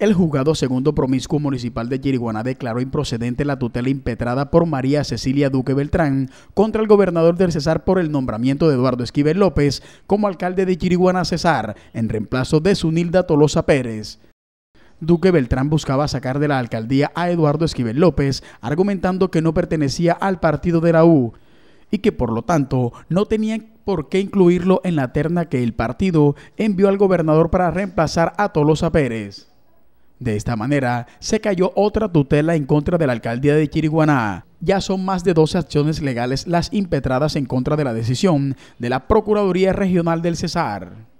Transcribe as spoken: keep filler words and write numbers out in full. El juzgado segundo promiscuo municipal de Chiriguaná declaró improcedente la tutela impetrada por María Cecilia Duque Beltrán contra el gobernador del Cesar por el nombramiento de Eduardo Esquivel López como alcalde de Chiriguaná Cesar en reemplazo de Zunilda Tolosa Pérez. Duque Beltrán buscaba sacar de la alcaldía a Eduardo Esquivel López, argumentando que no pertenecía al partido de la U y que por lo tanto no tenía por qué incluirlo en la terna que el partido envió al gobernador para reemplazar a Tolosa Pérez. De esta manera, se cayó otra tutela en contra de la alcaldía de Chiriguaná. Ya son más de doce acciones legales las impetradas en contra de la decisión de la Procuraduría Regional del Cesar.